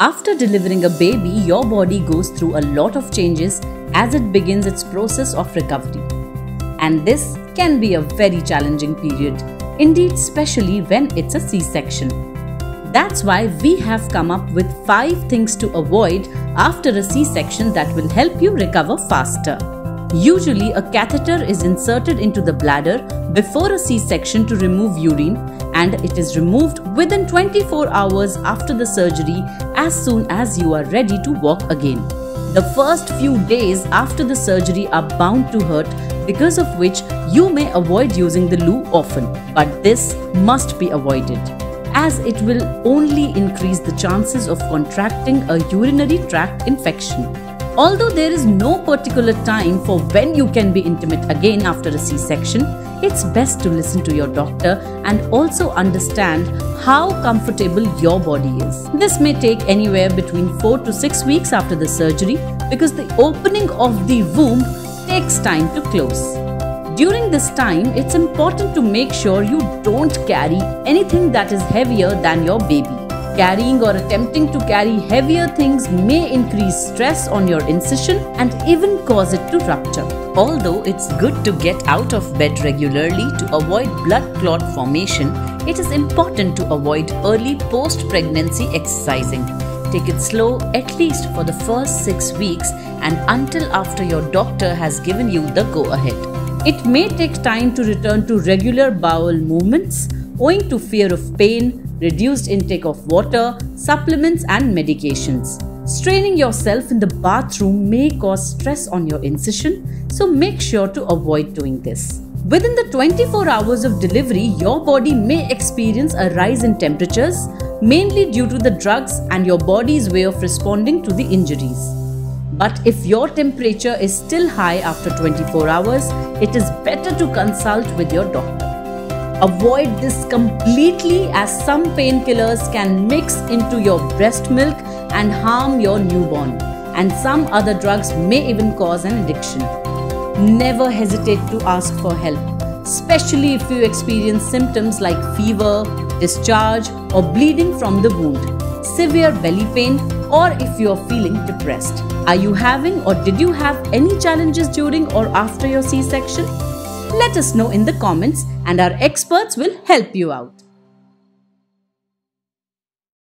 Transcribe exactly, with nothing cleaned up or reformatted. After delivering a baby, your body goes through a lot of changes as it begins its process of recovery. And this can be a very challenging period, indeed especially when it's a C-section. That's why we have come up with five things to avoid after a C-section that will help you recover faster. Usually, a catheter is inserted into the bladder before a C-section to remove urine, and it is removed within twenty-four hours after the surgery as soon as you are ready to walk again. The first few days after the surgery are bound to hurt, because of which you may avoid using the loo often, but this must be avoided, as it will only increase the chances of contracting a urinary tract infection. Although there is no particular time for when you can be intimate again after a C-section, it's best to listen to your doctor and also understand how comfortable your body is. This may take anywhere between four to six weeks after the surgery, because the opening of the womb takes time to close. During this time, it's important to make sure you don't carry anything that is heavier than your baby. Carrying or attempting to carry heavier things may increase stress on your incision and even cause it to rupture. Although it's good to get out of bed regularly to avoid blood clot formation, it is important to avoid early post-pregnancy exercising. Take it slow, at least for the first six weeks and until after your doctor has given you the go-ahead. It may take time to return to regular bowel movements, owing to fear of pain, reduced intake of water, supplements and medications. Straining yourself in the bathroom may cause stress on your incision, so make sure to avoid doing this. Within the twenty-four hours of delivery, your body may experience a rise in temperatures, mainly due to the drugs and your body's way of responding to the injuries. But if your temperature is still high after twenty-four hours, it is better to consult with your doctor. Avoid this completely, as some painkillers can mix into your breast milk and harm your newborn, and some other drugs may even cause an addiction. Never hesitate to ask for help, especially if you experience symptoms like fever, discharge or bleeding from the wound, severe belly pain, or if you are feeling depressed. Are you having or did you have any challenges during or after your C-section? Let us know in the comments and our experts will help you out.